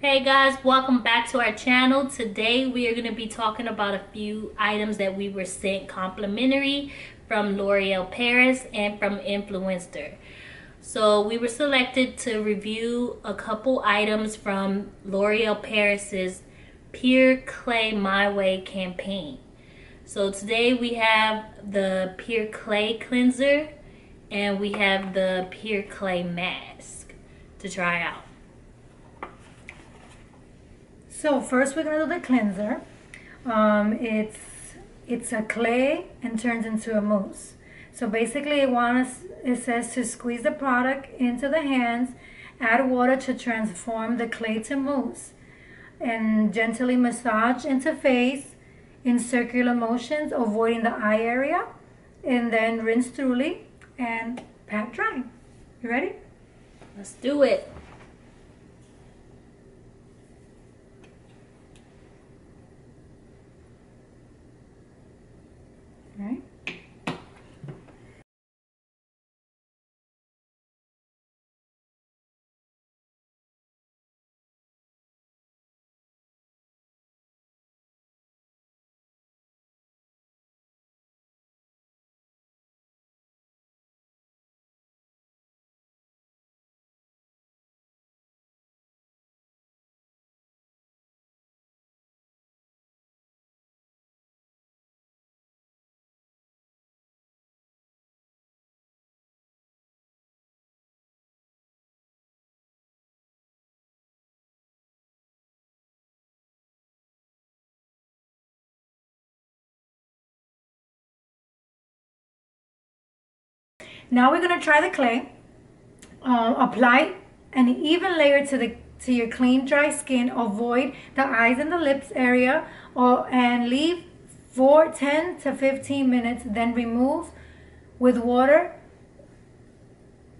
Hey guys, welcome back to our channel. Today we are going to be talking about a few items that we were sent complimentary from L'Oreal Paris and from Influenster. So we were selected to review a couple items from L'Oreal Paris's Pure Clay My Way campaign. So today we have the Pure Clay cleanser and we have the Pure Clay mask to try out. So first we're going to do the cleanser. It's a clay and turns into a mousse. So basically it says to squeeze the product into the hands, add water to transform the clay to mousse, and gently massage into face in circular motions, avoiding the eye area, and then rinse thoroughly and pat dry. You ready? Let's do it. Right. Now we're going to try the clay. Apply an even layer to your clean, dry skin. Avoid the eyes and the lips area, and leave for 10 to 15 minutes. Then remove with water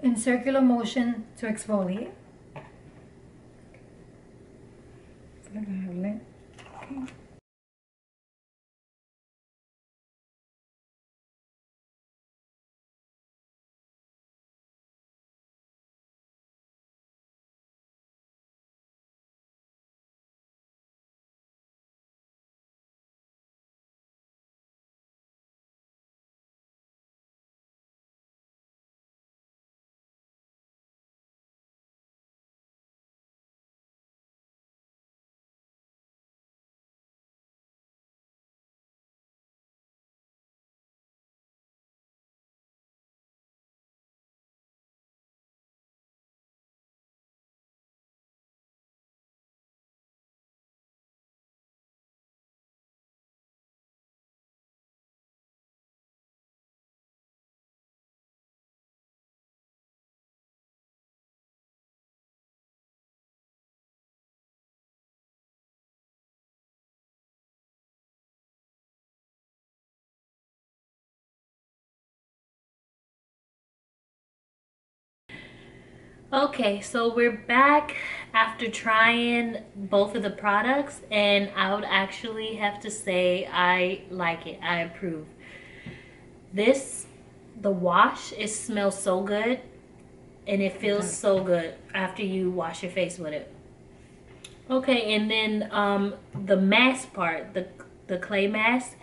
in circular motion to exfoliate. Okay. Okay, so we're back after trying both of the products, and I would actually have to say I like it. I approve. The wash, it smells so good and it feels so good after you wash your face with it. Okay, and then the mask part, the clay mask,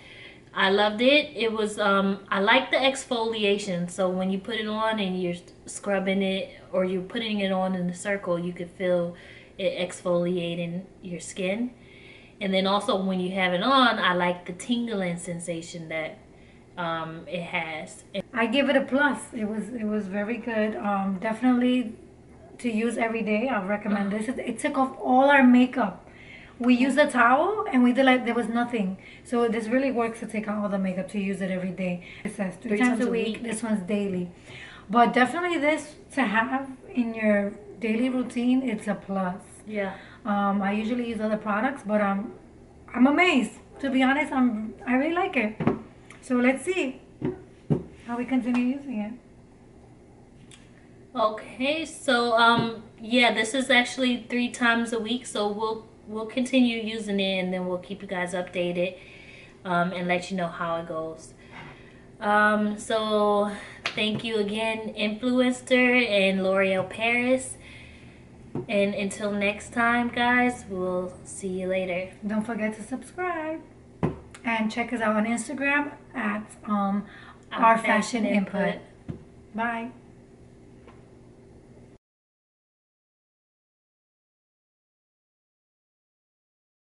I loved it. It was, I like the exfoliation. So when you put it on and you're scrubbing it or you're putting it on in a circle, you could feel it exfoliating your skin. And then also when you have it on, I like the tingling sensation that it has. I give it a plus. It was very good. Definitely to use every day. I recommend this. It took off all our makeup. We used a towel and we did like there was nothing. So this really works to take out all the makeup, to use it every day. It says three times a week. This one's daily. But definitely this to have in your daily routine, it's a plus. Yeah. I usually use other products, but I'm amazed. To be honest, I really like it. So let's see how we continue using it. Okay, so yeah, this is actually 3 times a week, so we'll continue using it, and then we'll keep you guys updated and let you know how it goes. So thank you again, Influenster and L'Oreal Paris. And until next time, guys, we'll see you later. Don't forget to subscribe. And check us out on Instagram at Our Fashion Input. Bye.